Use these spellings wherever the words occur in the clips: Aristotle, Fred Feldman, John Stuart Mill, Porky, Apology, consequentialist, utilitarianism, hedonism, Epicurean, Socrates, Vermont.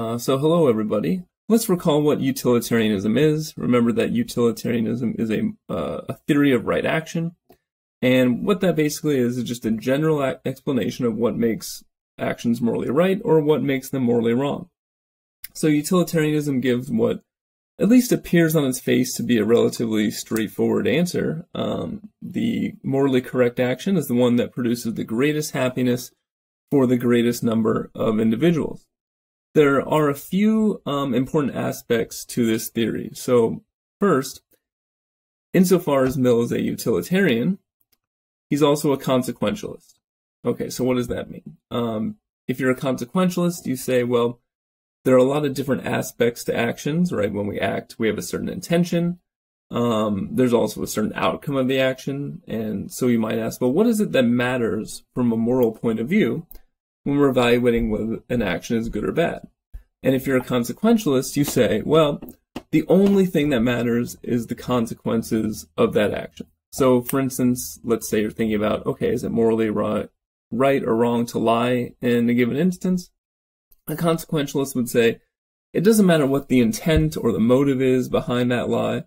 So hello everybody. Let's recall what utilitarianism is. Remember that utilitarianism is a theory of right action. And what that basically is just a general explanation of what makes actions morally right or what makes them morally wrong. So utilitarianism gives what at least appears on its face to be a relatively straightforward answer. The morally correct action is the one that produces the greatest happiness for the greatest number of individuals. There are a few important aspects to this theory. So first, insofar as Mill is a utilitarian, he's also a consequentialist. Okay, so what does that mean? If you're a consequentialist, you say, well, there are a lot of different aspects to actions, right? When we act, we have a certain intention. There's also a certain outcome of the action. And so you might ask, well, what is it that matters from a moral point of view when we're evaluating whether an action is good or bad? And if you're a consequentialist, you say, well, the only thing that matters is the consequences of that action. So for instance, let's say you're thinking about, okay, is it morally right or wrong to lie in a given instance? A consequentialist would say, it doesn't matter what the intent or the motive is behind that lie.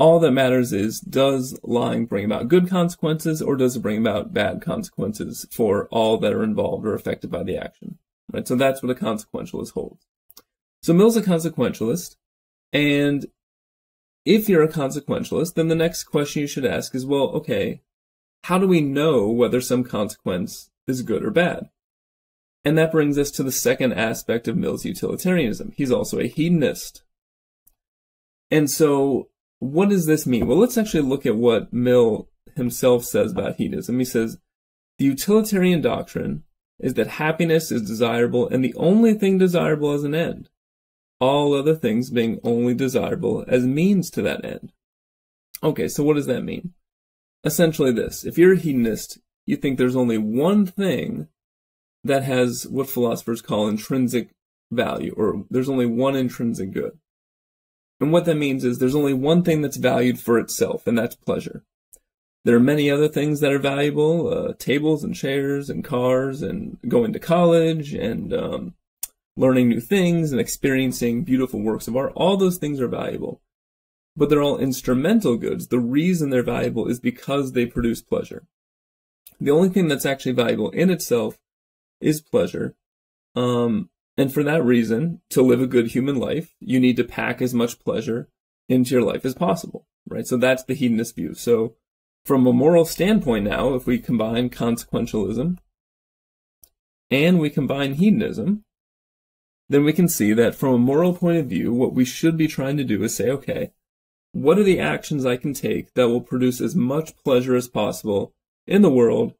All that matters is, does lying bring about good consequences or does it bring about bad consequences for all that are involved or affected by the action? Right? So that's what a consequentialist holds. So Mill's a consequentialist, and if you're a consequentialist, then the next question you should ask is, well, okay, how do we know whether some consequence is good or bad? And that brings us to the second aspect of Mill's utilitarianism. He's also a hedonist. And so what does this mean? Well, let's actually look at what Mill himself says about hedonism. He says, the utilitarian doctrine is that happiness is desirable and the only thing desirable as an end, all other things being only desirable as means to that end. Okay, so what does that mean? Essentially this. If you're a hedonist, you think there's only one thing that has what philosophers call intrinsic value, or there's only one intrinsic good. And what that means is there's only one thing that's valued for itself, and that's pleasure. There are many other things that are valuable, tables and chairs and cars and going to college and learning new things and experiencing beautiful works of art. All those things are valuable, but they're all instrumental goods. The reason they're valuable is because they produce pleasure. The only thing that's actually valuable in itself is pleasure. And for that reason, to live a good human life, you need to pack as much pleasure into your life as possible, right? So that's the hedonist view. So from a moral standpoint now, if we combine consequentialism and we combine hedonism, then we can see that from a moral point of view, what we should be trying to do is say, okay, what are the actions I can take that will produce as much pleasure as possible in the world,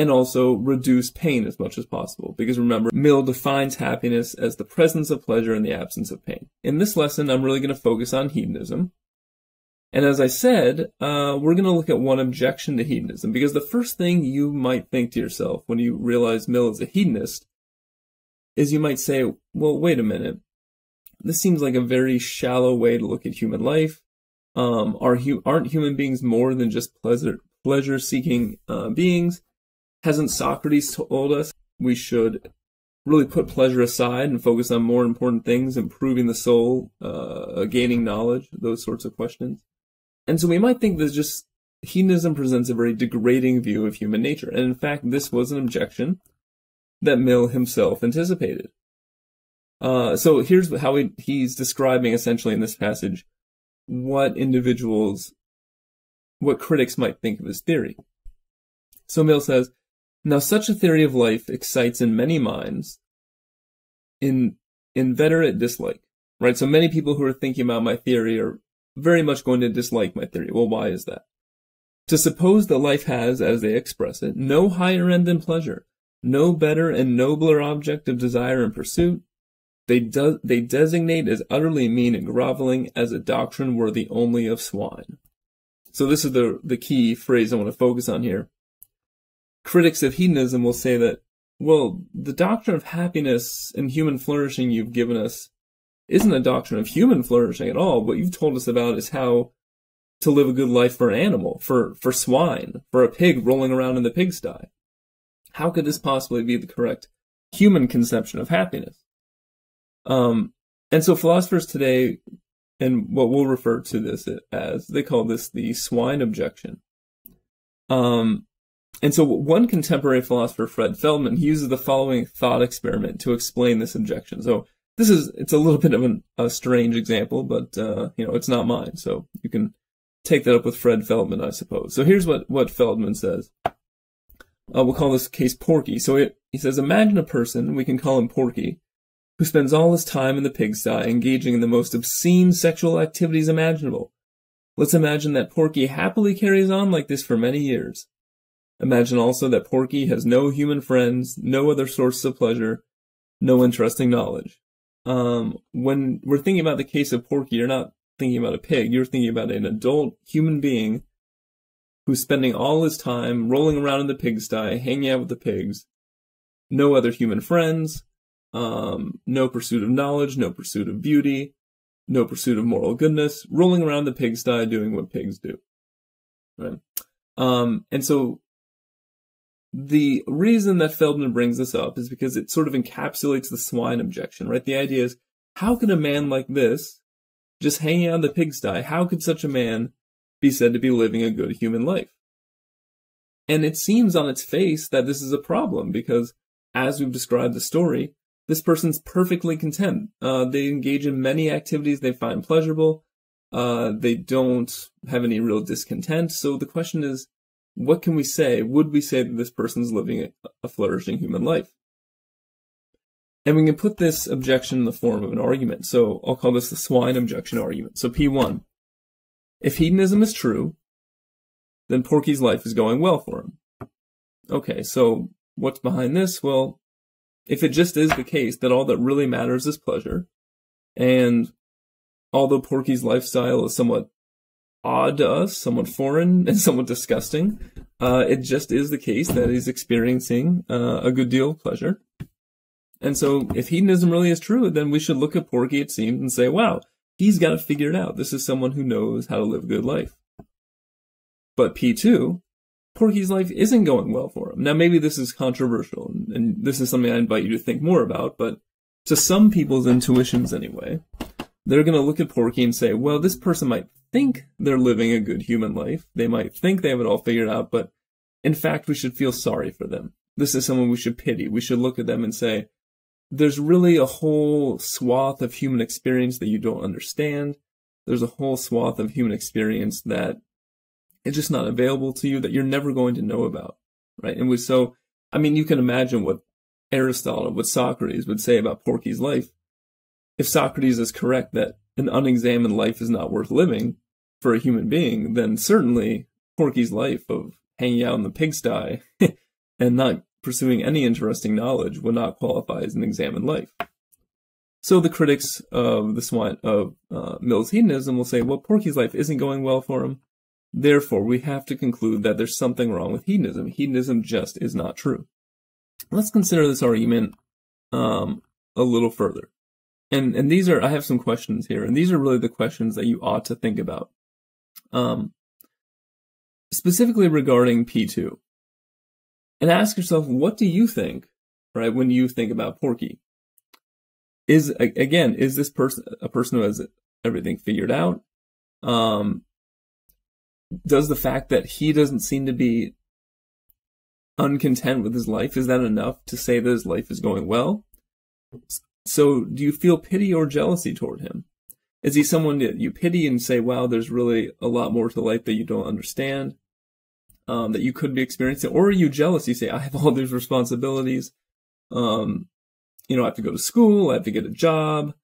and also reduce pain as much as possible? Because remember, Mill defines happiness as the presence of pleasure and the absence of pain. In this lesson, I'm really going to focus on hedonism. And as I said, we're going to look at one objection to hedonism, because the first thing you might think to yourself when you realize Mill is a hedonist is you might say, well, wait a minute. This seems like a very shallow way to look at human life. Aren't human beings more than just pleasure-seeking beings? Hasn't Socrates told us we should really put pleasure aside and focus on more important things, improving the soul, gaining knowledge, those sorts of questions? And so we might think that just hedonism presents a very degrading view of human nature. And in fact, this was an objection that Mill himself anticipated. So here's how he's describing essentially in this passage what critics might think of his theory. So Mill says, now, such a theory of life excites in many minds inveterate dislike, right? So many people who are thinking about my theory are very much going to dislike my theory. Well, why is that? To suppose that life has, as they express it, no higher end than pleasure, no better and nobler object of desire and pursuit, they designate as utterly mean and groveling, as a doctrine worthy only of swine. So this is the key phrase I want to focus on here. Critics of hedonism will say that, well, the doctrine of happiness and human flourishing you've given us isn't a doctrine of human flourishing at all. What you've told us about is how to live a good life for an animal, for swine, for a pig rolling around in the pigsty. How could this possibly be the correct human conception of happiness? And so philosophers today, and what we'll refer to this as, they call this the swine objection. And so one contemporary philosopher, Fred Feldman, he uses the following thought experiment to explain this objection. So this is, it's a little bit of a strange example, but, you know, it's not mine. So you can take that up with Fred Feldman, I suppose. So here's what Feldman says. We'll call this case Porky. So he says, imagine a person, we can call him Porky, who spends all his time in the pigsty engaging in the most obscene sexual activities imaginable. Let's imagine that Porky happily carries on like this for many years. Imagine also that Porky has no human friends, no other sources of pleasure, no interesting knowledge. When we're thinking about the case of Porky, you're not thinking about a pig, you're thinking about an adult human being who's spending all his time rolling around in the pigsty, hanging out with the pigs, no other human friends, no pursuit of knowledge, no pursuit of beauty, no pursuit of moral goodness, rolling around the pigsty doing what pigs do. Right? And so the reason that Feldman brings this up is because it sort of encapsulates the swine objection, right? The idea is, how can a man like this, just hanging out in the pigsty, how could such a man be said to be living a good human life? And it seems on its face that this is a problem, because as we've described the story, this person's perfectly content. They engage in many activities they find pleasurable. They don't have any real discontent. So the question is, what can we say? Would we say that this person's living a flourishing human life? And we can put this objection in the form of an argument. So I'll call this the swine objection argument. So P1, if hedonism is true, then Porky's life is going well for him. Okay, so what's behind this? Well, if it just is the case that all that really matters is pleasure, and although Porky's lifestyle is somewhat odd to us, somewhat foreign, and somewhat disgusting, it just is the case that he's experiencing a good deal of pleasure. And so if hedonism really is true, then we should look at Porky, it seems, and say, wow, he's got it figured out. This is someone who knows how to live a good life. But P2, Porky's life isn't going well for him. Now, maybe this is controversial, and this is something I invite you to think more about, but to some people's intuitions anyway, they're going to look at Porky and say, well, this person might think they're living a good human life. They might think they have it all figured out, but in fact, we should feel sorry for them. This is someone we should pity. We should look at them and say, there's really a whole swath of human experience that you don't understand. There's a whole swath of human experience that it's just not available to you, that you're never going to know about, right? And so, I mean, you can imagine what Aristotle, what Socrates would say about Porky's life. If Socrates is correct that an unexamined life is not worth living for a human being, then certainly Porky's life of hanging out in the pigsty and not pursuing any interesting knowledge would not qualify as an examined life. So the critics of the swine of Mill's hedonism will say, well, Porky's life isn't going well for him. Therefore, we have to conclude that there's something wrong with hedonism. Hedonism just is not true. Let's consider this argument a little further. And these are, I have some questions here, and these are really the questions that you ought to think about. Specifically regarding P2. And ask yourself, what do you think, right, when you think about Porky? Is this person a person who has everything figured out? Does the fact that he doesn't seem to be uncontent with his life, is that enough to say that his life is going well? So do you feel pity or jealousy toward him? Is he someone that you pity and say, wow, there's really a lot more to life that you don't understand, that you could be experiencing? Or are you jealous? You say, I have all these responsibilities. You know, I have to go to school. I have to get a job.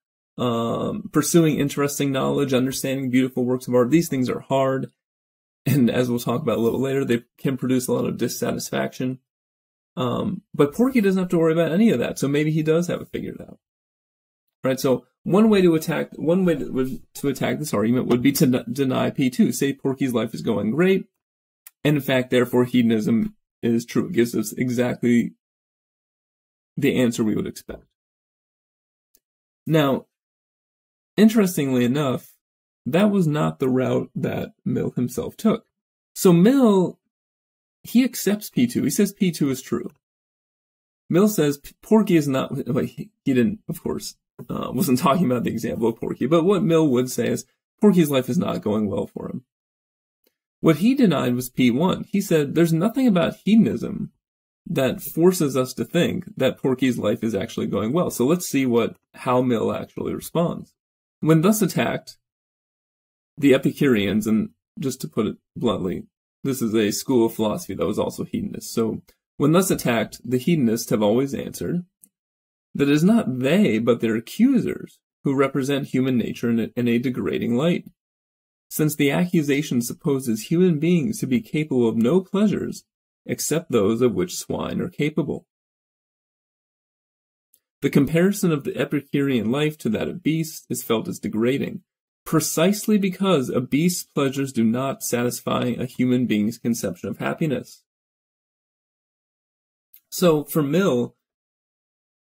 Pursuing interesting knowledge, understanding beautiful works of art. These things are hard. And as we'll talk about a little later, they can produce a lot of dissatisfaction. But Porky doesn't have to worry about any of that. So maybe he does have it figured out. Right, so one way to attack this argument would be to deny P2. Say Porky's life is going great, and in fact, therefore, hedonism is true. It gives us exactly the answer we would expect. Now, interestingly enough, that was not the route that Mill himself took. So Mill, he accepts P2. He says P2 is true. Mill says Porky is not. Well, he didn't, of course, wasn't talking about the example of Porky, but what Mill would say is Porky's life is not going well for him. What he denied was P1. He said there's nothing about hedonism that forces us to think that Porky's life is actually going well. So let's see how Mill actually responds. When thus attacked, the Epicureans, and just to put it bluntly, this is a school of philosophy that was also hedonist. So when thus attacked, the hedonists have always answered that it is not they, but their accusers, who represent human nature in a degrading light. Since the accusation supposes human beings to be capable of no pleasures except those of which swine are capable. The comparison of the Epicurean life to that of beasts is felt as degrading, precisely because a beast's pleasures do not satisfy a human being's conception of happiness. So for Mill,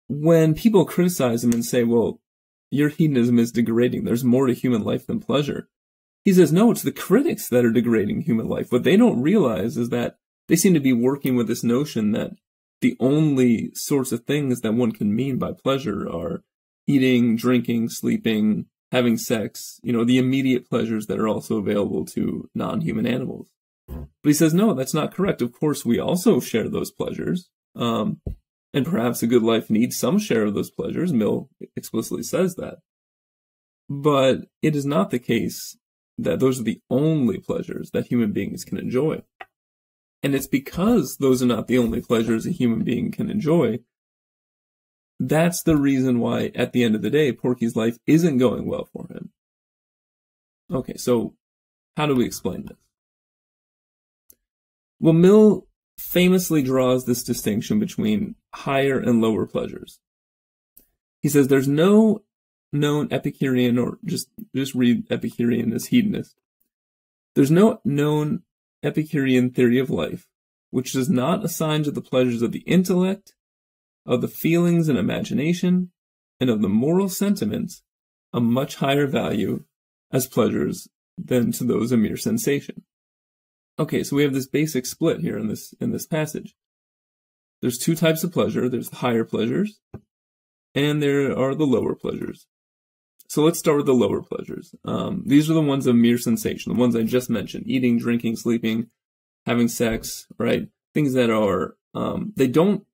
when people criticize him and say, well, your hedonism is degrading, there's more to human life than pleasure, he says, no, it's the critics that are degrading human life. What they don't realize is that they seem to be working with this notion that the only sorts of things that one can mean by pleasure are eating, drinking, sleeping, having sex, you know, the immediate pleasures that are also available to non-human animals. But he says, no, that's not correct. Of course, we also share those pleasures. And perhaps a good life needs some share of those pleasures. Mill explicitly says that. But it is not the case that those are the only pleasures that human beings can enjoy. And it's because those are not the only pleasures a human being can enjoy. That's the reason why, at the end of the day, Porky's life isn't going well for him. Okay, so how do we explain this? Well, Mill famously draws this distinction between higher and lower pleasures. He says there's no known Epicurean, or just read Epicurean as hedonist. There's no known Epicurean theory of life which does not assign to the pleasures of the intellect, of the feelings and imagination, and of the moral sentiments a much higher value as pleasures than to those of mere sensation. Okay, so we have this basic split here in this passage. There's two types of pleasure. There's the higher pleasures, and there are the lower pleasures. So let's start with the lower pleasures. These are the ones of mere sensation, the ones I just mentioned: eating, drinking, sleeping, having sex, right? Things that are, they don't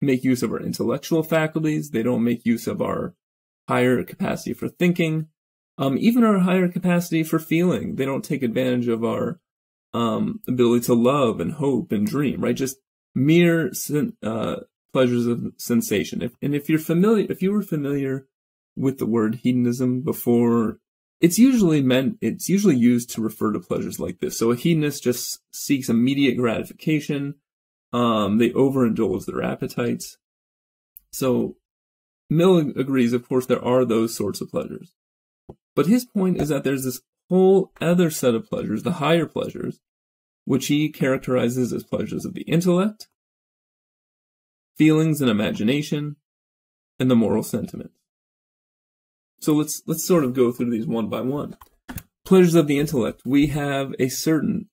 make use of our intellectual faculties. They don't make use of our higher capacity for thinking, even our higher capacity for feeling. They don't take advantage of our ability to love and hope and dream, right? Just mere pleasures of sensation. If you were familiar with the word hedonism before, it's usually used to refer to pleasures like this. So a hedonist just seeks immediate gratification. They overindulge their appetites. So Mill agrees, of course, there are those sorts of pleasures. But his point is that there's this whole other set of pleasures, the higher pleasures, which he characterizes as pleasures of the intellect, feelings and imagination, and the moral sentiment. So let's sort of go through these one by one. Pleasures of the intellect. We have a certain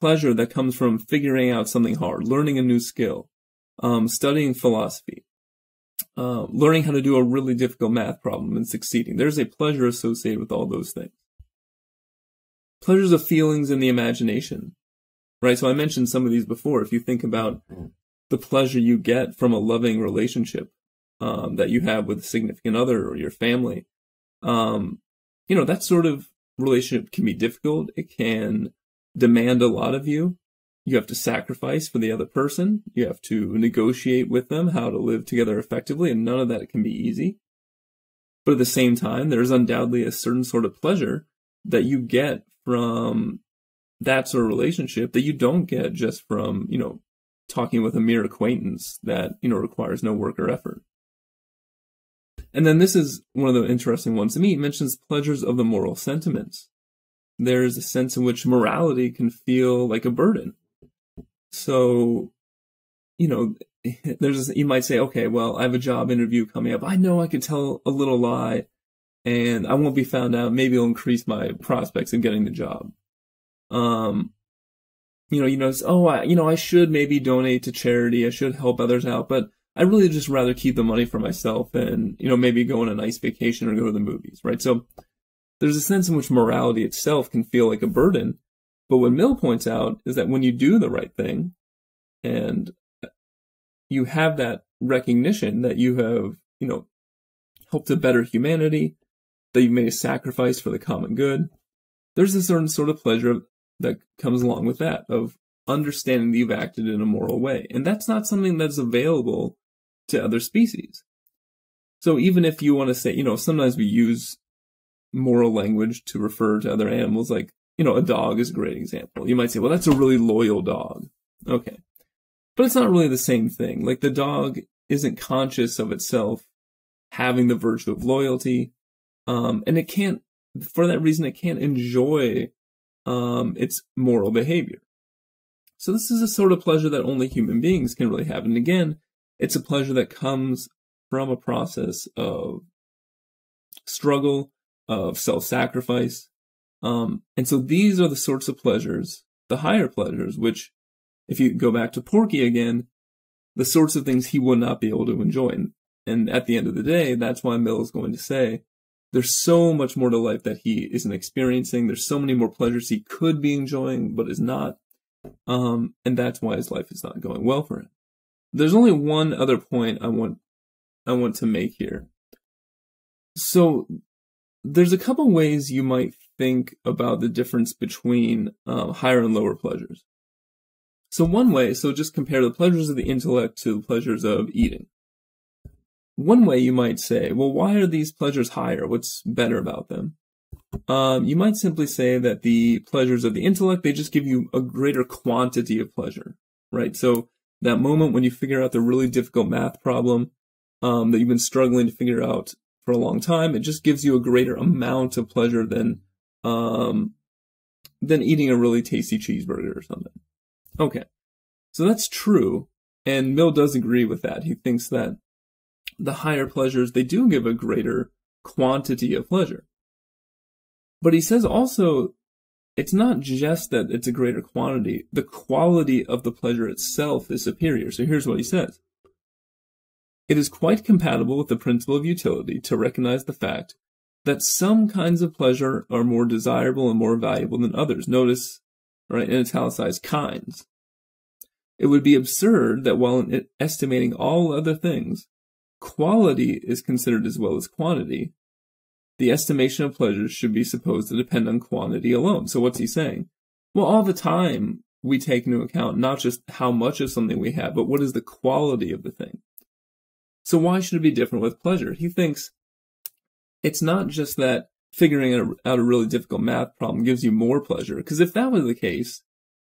pleasure that comes from figuring out something hard, learning a new skill, studying philosophy, learning how to do a really difficult math problem and succeeding. There's a pleasure associated with all those things. Pleasures of feelings and the imagination, right? So I mentioned some of these before. If you think about the pleasure you get from a loving relationship that you have with a significant other or your family, you know, that sort of relationship can be difficult. It can demand a lot of you. You have to sacrifice for the other person. You have to negotiate with them how to live together effectively, and none of that can be easy. But at the same time, there's undoubtedly a certain sort of pleasure that you get from that sort of relationship that you don't get just from, you know, talking with a mere acquaintance that, you know, requires no work or effort. And then this is one of the interesting ones to me. It mentions pleasures of the moral sentiments. There is a sense in which morality can feel like a burden. So, you know, you might say, okay, well, I have a job interview coming up. I know I could tell a little lie and I won't be found out. Maybe it'll increase my prospects of getting the job. You know, you notice, oh, I should maybe donate to charity. I should help others out, but I really just rather keep the money for myself and, you know, maybe go on a nice vacation or go to the movies, right? So there's a sense in which morality itself can feel like a burden. But what Mill points out is that when you do the right thing and you have that recognition that you have, you know, helped to better humanity, that you've made a sacrifice for the common good, there's a certain sort of pleasure that comes along with that, of understanding that you've acted in a moral way. And that's not something that's available to other species. So even if you want to say, you know, sometimes we use moral language to refer to other animals, like, you know, a dog is a great example. You might say, well, that's a really loyal dog. Okay. But it's not really the same thing. Like, the dog isn't conscious of itself having the virtue of loyalty. And it can't, for that reason, it can't enjoy its moral behavior. So this is a sort of pleasure that only human beings can really have. And again, it's a pleasure that comes from a process of struggle, of self-sacrifice. And so these are the sorts of pleasures, the higher pleasures, which, if you go back to Porky again, the sorts of things he would not be able to enjoy. And at the end of the day, that's why Mill is going to say there's so much more to life that he isn't experiencing. There's so many more pleasures he could be enjoying, but is not. And that's why his life is not going well for him. There's only one other point I want to make here. So there's a couple ways you might think about the difference between higher and lower pleasures. So one way, so just compare the pleasures of the intellect to the pleasures of eating. One way you might say, well, why are these pleasures higher? What's better about them? You might simply say that the pleasures of the intellect, they just give you a greater quantity of pleasure, right? So that moment when you figure out the really difficult math problem that you've been struggling to figure out for a long time, it just gives you a greater amount of pleasure than eating a really tasty cheeseburger or something. Okay, so that's true, and Mill does agree with that. He thinks that the higher pleasures, they do give a greater quantity of pleasure. But he says also, it's not just that it's a greater quantity, the quality of the pleasure itself is superior. So here's what he says. It is quite compatible with the principle of utility to recognize the fact that some kinds of pleasure are more desirable and more valuable than others. Notice, right, in italicized, kinds. It would be absurd that while estimating all other things, quality is considered as well as quantity, the estimation of pleasures should be supposed to depend on quantity alone. So what's he saying? Well, all the time we take into account not just how much of something we have, but what is the quality of the thing. So why should it be different with pleasure? He thinks it's not just that figuring out a really difficult math problem gives you more pleasure, because if that was the case,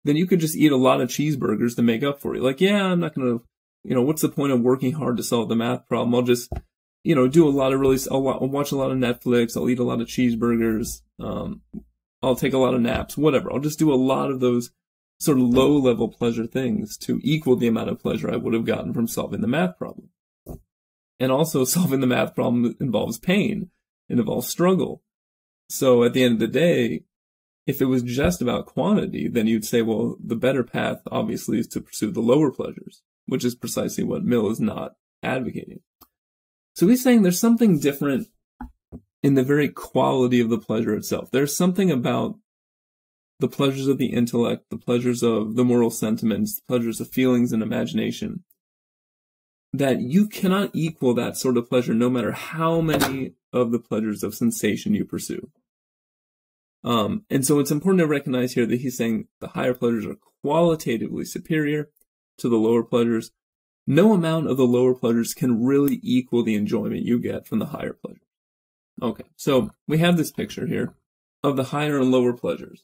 then you could just eat a lot of cheeseburgers to make up for it. Like, yeah, I'm not going to, you know, what's the point of working hard to solve the math problem? I'll just, you know, do a lot of really, I'll watch a lot of Netflix, I'll eat a lot of cheeseburgers, I'll take a lot of naps, whatever. I'll just do a lot of those sort of low-level pleasure things to equal the amount of pleasure I would have gotten from solving the math problem. And also, solving the math problem involves pain, it involves struggle. So at the end of the day, if it was just about quantity, then you'd say, well, the better path, obviously, is to pursue the lower pleasures, which is precisely what Mill is not advocating. So he's saying there's something different in the very quality of the pleasure itself. There's something about the pleasures of the intellect, the pleasures of the moral sentiments, the pleasures of feelings and imagination, that you cannot equal that sort of pleasure no matter how many of the pleasures of sensation you pursue. And so it's important to recognize here that he's saying the higher pleasures are qualitatively superior to the lower pleasures. No amount of the lower pleasures can really equal the enjoyment you get from the higher pleasures. Okay, so we have this picture here of the higher and lower pleasures.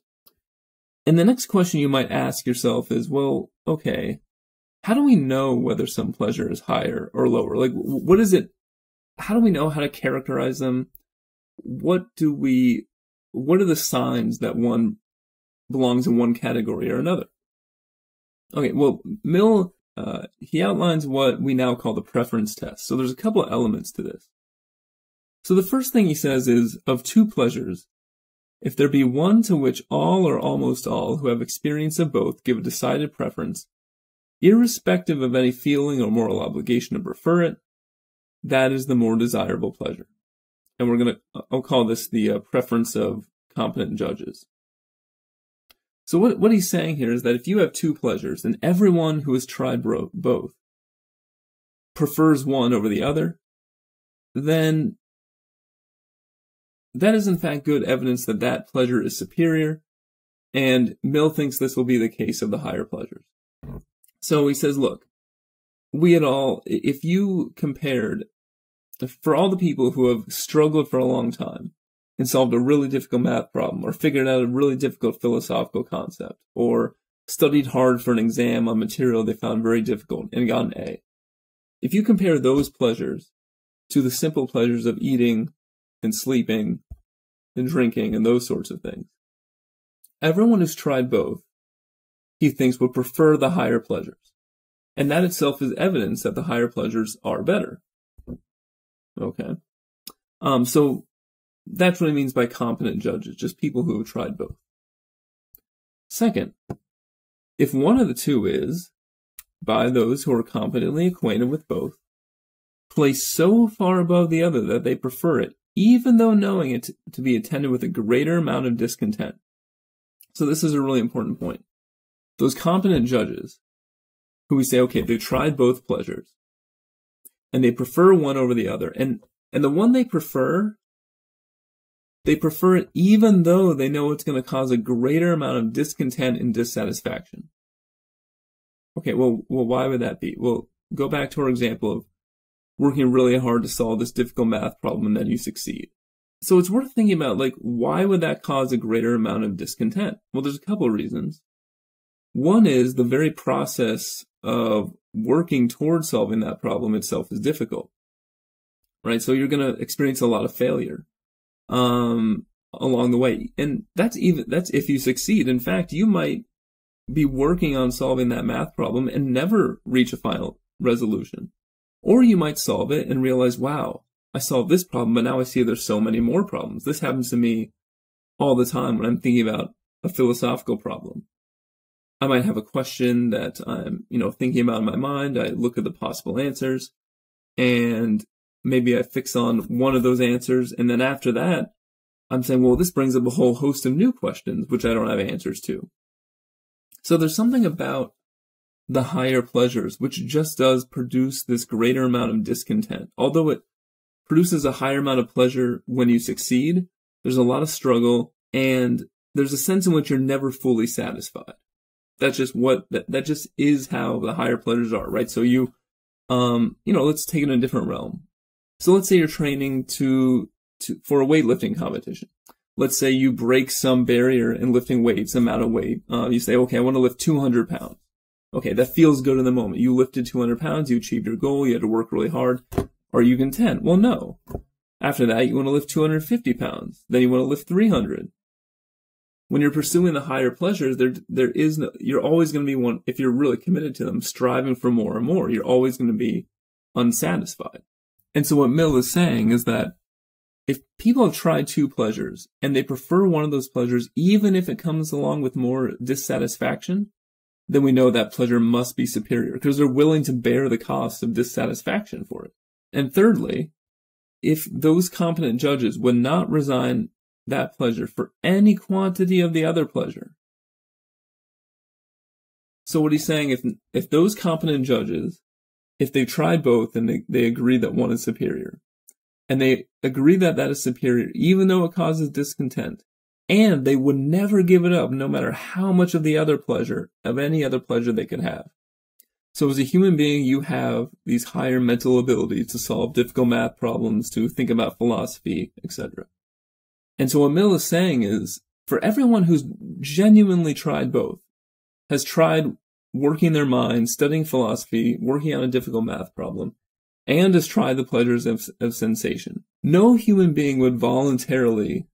And the next question you might ask yourself is, well, okay, how do we know whether some pleasure is higher or lower? Like, what is it? How do we know how to characterize them? What are the signs that one belongs in one category or another? Okay, well, Mill, he outlines what we now call the preference test. So there's a couple of elements to this. So the first thing he says is, of two pleasures, if there be one to which all or almost all who have experience of both give a decided preference, irrespective of any feeling or moral obligation to prefer it, that is the more desirable pleasure. And we're going to, I'll call this the preference of competent judges. So what he's saying here is that if you have two pleasures, and everyone who has tried both prefers one over the other, then that is in fact good evidence that that pleasure is superior, and Mill thinks this will be the case of the higher pleasures. So he says, look, if you compared, for all the people who have struggled for a long time and solved a really difficult math problem or figured out a really difficult philosophical concept or studied hard for an exam on material they found very difficult and got an A, if you compare those pleasures to the simple pleasures of eating and sleeping and drinking and those sorts of things, everyone who's tried both, he thinks, would prefer the higher pleasures. And that itself is evidence that the higher pleasures are better. Okay. So that's what he means by competent judges, just people who have tried both. Second, if one of the two is, by those who are competently acquainted with both, placed so far above the other that they prefer it, even though knowing it to be attended with a greater amount of discontent. So this is a really important point. Those competent judges who we say, okay, they've tried both pleasures and they prefer one over the other. And the one they prefer it even though they know it's going to cause a greater amount of discontent and dissatisfaction. Okay, well, why would that be? Well, go back to our example of working really hard to solve this difficult math problem and then you succeed. So it's worth thinking about, like, why would that cause a greater amount of discontent? Well, there's a couple of reasons. One is the very process of working toward solving that problem itself is difficult, right? So you're going to experience a lot of failure along the way. And that's if you succeed. In fact, you might be working on solving that math problem and never reach a final resolution. Or you might solve it and realize, wow, I solved this problem, but now I see there's so many more problems. This happens to me all the time when I'm thinking about a philosophical problem. I might have a question that I'm, thinking about in my mind. I look at the possible answers and maybe I fix on one of those answers. And then after that, I'm saying, well, this brings up a whole host of new questions, which I don't have answers to. So there's something about the higher pleasures, which just does produce this greater amount of discontent. Although it produces a higher amount of pleasure when you succeed, there's a lot of struggle and there's a sense in which you're never fully satisfied. That's just that just is how the higher pleasures are, right? So you, let's take it in a different realm. So let's say you're training for a weightlifting competition. Let's say you break some barrier in lifting weights, amount of weight. You say, okay, I want to lift 200 pounds. Okay, that feels good in the moment. You lifted 200 pounds, you achieved your goal, you had to work really hard. Are you content? Well, no. After that, you want to lift 250 pounds. Then you want to lift 300. When you're pursuing the higher pleasures, you're always going to be one, if you're really committed to them, striving for more and more. You're always going to be unsatisfied. And so what Mill is saying is that if people have tried two pleasures and they prefer one of those pleasures, even if it comes along with more dissatisfaction, then we know that pleasure must be superior because they're willing to bear the cost of dissatisfaction for it. And thirdly, if those competent judges would not resign that pleasure for any quantity of the other pleasure. So what he's saying, if those competent judges, if they tried both and they agree that one is superior, and they agree that that is superior, even though it causes discontent, and they would never give it up, no matter how much of the other pleasure, of any other pleasure they could have. So as a human being, you have these higher mental abilities to solve difficult math problems, to think about philosophy, etc. And so what Mill is saying is, for everyone who's genuinely tried both, has tried working their mind, studying philosophy, working on a difficult math problem, and has tried the pleasures of sensation, no human being would voluntarily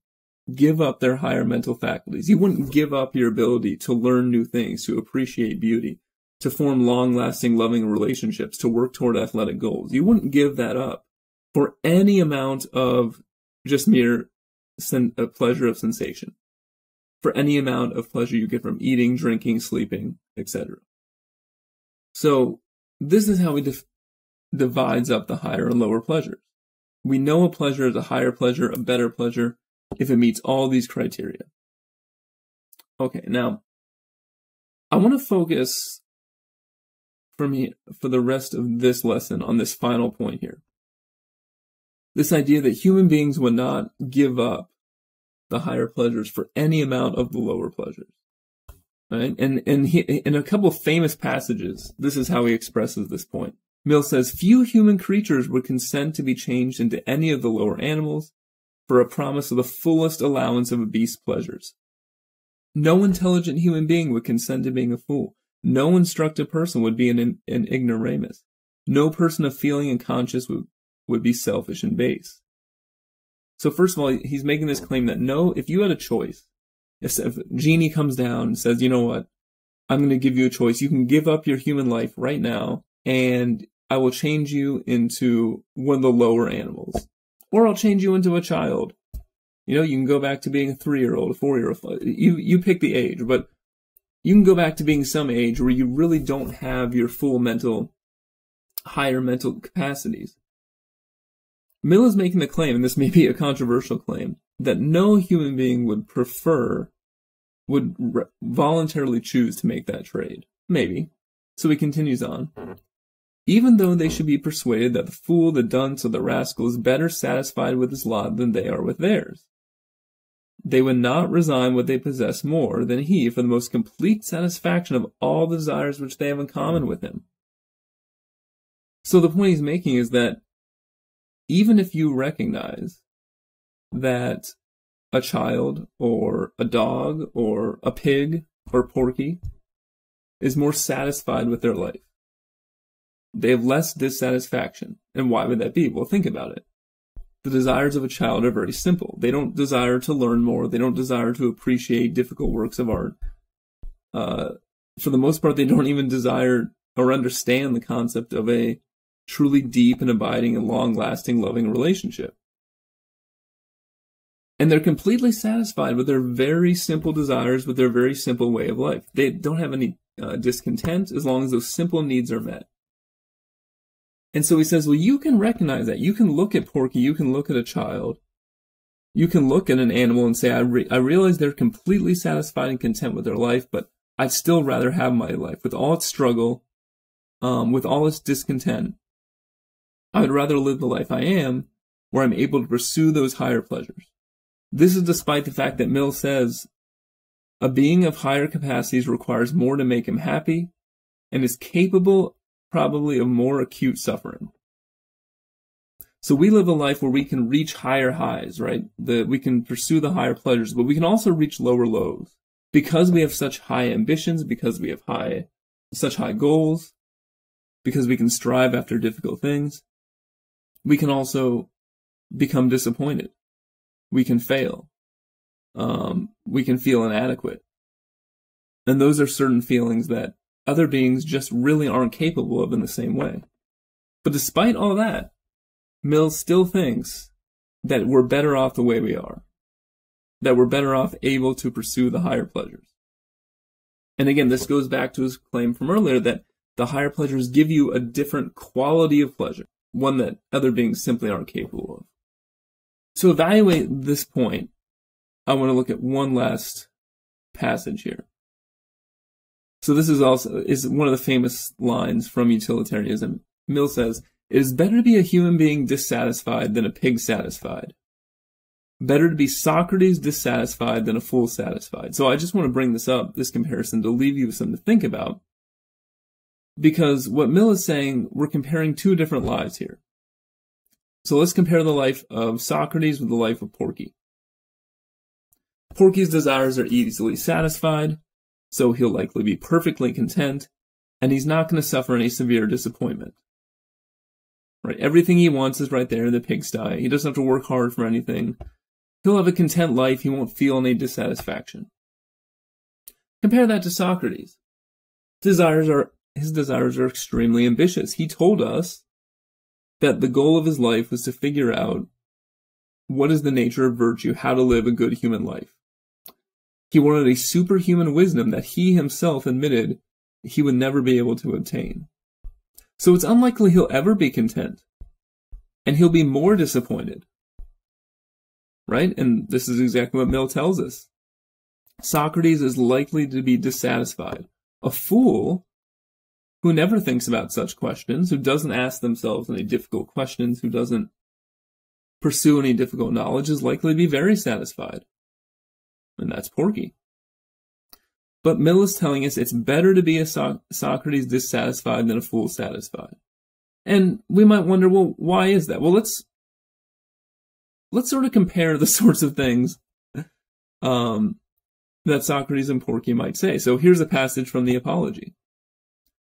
give up their higher mental faculties. You wouldn't give up your ability to learn new things, to appreciate beauty, to form long-lasting, loving relationships, to work toward athletic goals. You wouldn't give that up for any amount of just mere a pleasure of sensation, for any amount of pleasure you get from eating, drinking, sleeping, etc. So this is how he divides up the higher and lower pleasures. We know a pleasure is a higher pleasure, a better pleasure, if it meets all these criteria. Okay, now, I want to focus for the rest of this lesson on this final point here. This idea that human beings would not give up the higher pleasures for any amount of the lower pleasures. Right? And he, in a couple of famous passages, this is how he expresses this point. Mill says, few human creatures would consent to be changed into any of the lower animals for a promise of the fullest allowance of obese pleasures. No intelligent human being would consent to being a fool. No instructed person would be an ignoramus. No person of feeling and conscience would be selfish and base. So first of all, he's making this claim that no, if you had a choice, if Genie comes down and says, you know what, I'm going to give you a choice. You can give up your human life right now, and I will change you into one of the lower animals. Or I'll change you into a child. You know, you can go back to being a 3-year-old, a 4-year-old. You pick the age, but you can go back to being some age where you really don't have your full higher mental capacities. Mill is making the claim, and this may be a controversial claim, that no human being would voluntarily choose to make that trade. Maybe. So he continues on. Even though they should be persuaded that the fool, the dunce, or the rascal is better satisfied with his lot than they are with theirs, they would not resign what they possess more than he for the most complete satisfaction of all the desires which they have in common with him. So the point he's making is that even if you recognize that a child or a dog or a pig or Porky is more satisfied with their life, they have less dissatisfaction. And why would that be? Well, think about it. The desires of a child are very simple. They don't desire to learn more. They don't desire to appreciate difficult works of art. For the most part, they don't even desire or understand the concept of a truly deep and abiding and long-lasting loving relationship. And they're completely satisfied with their very simple desires, with their very simple way of life. They don't have any discontent as long as those simple needs are met. And so he says, well, you can recognize that. You can look at Porky, you can look at a child, you can look at an animal and say, I realize they're completely satisfied and content with their life, but I'd still rather have my life. With all its struggle, with all its discontent, I would rather live the life I am, where I'm able to pursue those higher pleasures. This is despite the fact that Mill says, a being of higher capacities requires more to make him happy, and is capable probably of more acute suffering. So we live a life where we can reach higher highs, right? We can pursue the higher pleasures, but we can also reach lower lows. Because we have such high ambitions, because we have such high goals, because we can strive after difficult things, we can also become disappointed. We can fail. We can feel inadequate. And those are certain feelings that other beings just really aren't capable of in the same way. But despite all that, Mill still thinks that we're better off the way we are, that we're better off able to pursue the higher pleasures. And again, this goes back to his claim from earlier that the higher pleasures give you a different quality of pleasure, one that other beings simply aren't capable of. To evaluate this point, I want to look at one last passage here. So this is one of the famous lines from utilitarianism. Mill says, it is better to be a human being dissatisfied than a pig satisfied. Better to be Socrates dissatisfied than a fool satisfied. So I just want to bring this up, this comparison, to leave you with something to think about. Because what Mill is saying, we're comparing two different lives here. So let's compare the life of Socrates with the life of Porky. Porky's desires are easily satisfied, so he'll likely be perfectly content, and he's not going to suffer any severe disappointment. Right? Everything he wants is right there in the pigsty. He doesn't have to work hard for anything. He'll have a content life. He won't feel any dissatisfaction. Compare that to Socrates. His desires are extremely ambitious. He told us that the goal of his life was to figure out what is the nature of virtue, how to live a good human life. He wanted a superhuman wisdom that he himself admitted he would never be able to obtain. So it's unlikely he'll ever be content, and he'll be more disappointed. Right? And this is exactly what Mill tells us. Socrates is likely to be dissatisfied. A fool who never thinks about such questions, who doesn't ask themselves any difficult questions, who doesn't pursue any difficult knowledge, is likely to be very satisfied. And that's Porky. But Mill is telling us it's better to be a Socrates dissatisfied than a fool satisfied. And we might wonder, well, why is that? Well, let's sort of compare the sorts of things that Socrates and Porky might say. So here's a passage from the Apology.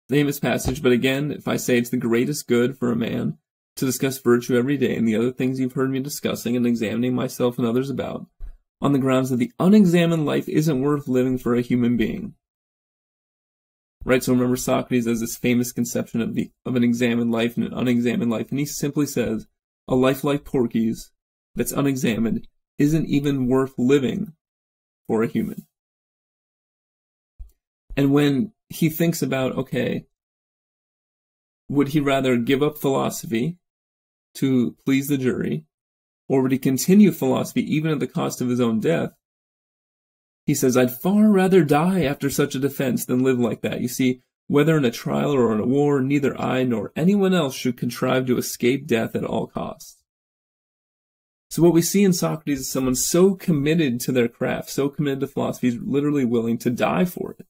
Famous passage, but again, if I say it's the greatest good for a man to discuss virtue every day and the other things you've heard me discussing and examining myself and others about, on the grounds that the unexamined life isn't worth living for a human being. Right, so remember Socrates has this famous conception of an examined life and an unexamined life, and he simply says, a life like Porky's, that's unexamined, isn't even worth living for a human. And when he thinks about, okay, would he rather give up philosophy to please the jury, or would he continue philosophy even at the cost of his own death? He says, I'd far rather die after such a defense than live like that. You see, whether in a trial or in a war, neither I nor anyone else should contrive to escape death at all costs. So what we see in Socrates is someone so committed to their craft, so committed to philosophy, he's literally willing to die for it.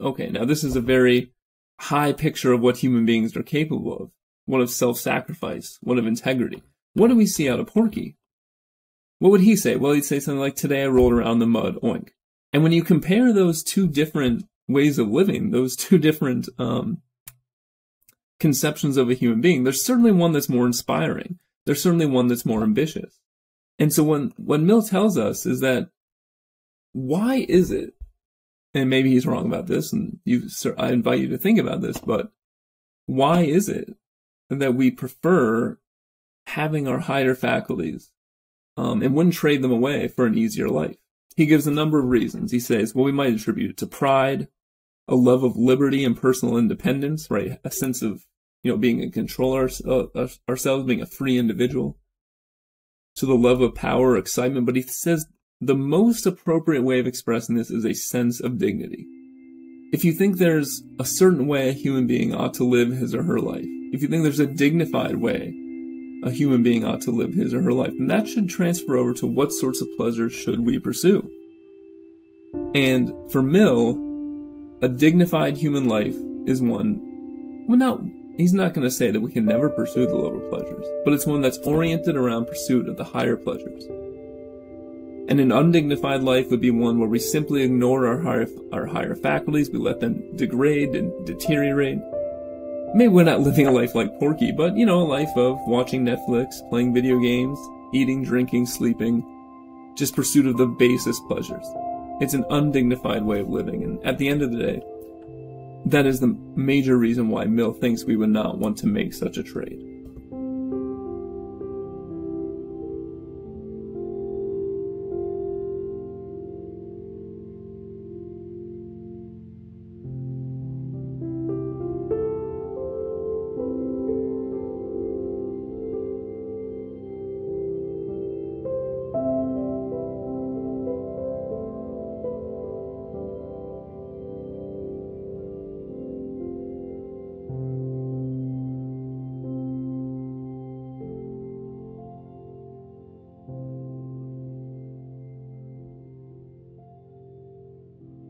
Okay, now this is a very high picture of what human beings are capable of, one of self-sacrifice, one of integrity. What do we see out of Porky? What would he say? Well, he'd say something like, today I rolled around in the mud, oink. And when you compare those two different ways of living, those two different conceptions of a human being, there's certainly one that's more inspiring. There's certainly one that's more ambitious. And so what Mill tells us is that, why is it, and maybe he's wrong about this, and I invite you to think about this, but why is it that we prefer having our higher faculties and wouldn't trade them away for an easier life? He gives a number of reasons. He says, well, we might attribute it to pride, a love of liberty and personal independence, right? A sense of, you know, being in control ourselves, being a free individual. To the love of power, excitement. But he says the most appropriate way of expressing this is a sense of dignity. If you think there's a certain way a human being ought to live his or her life, if you think there's a dignified way a human being ought to live his or her life, and that should transfer over to what sorts of pleasures should we pursue. And for Mill, a dignified human life is one, well, not, he's not going to say that we can never pursue the lower pleasures, but it's one that's oriented around pursuit of the higher pleasures. And an undignified life would be one where we simply ignore our higher faculties, we let them degrade and deteriorate. Maybe we're not living a life like Porky, but, you know, a life of watching Netflix, playing video games, eating, drinking, sleeping, just pursuit of the basest pleasures. It's an undignified way of living, and at the end of the day, that is the major reason why Mill thinks we would not want to make such a trade.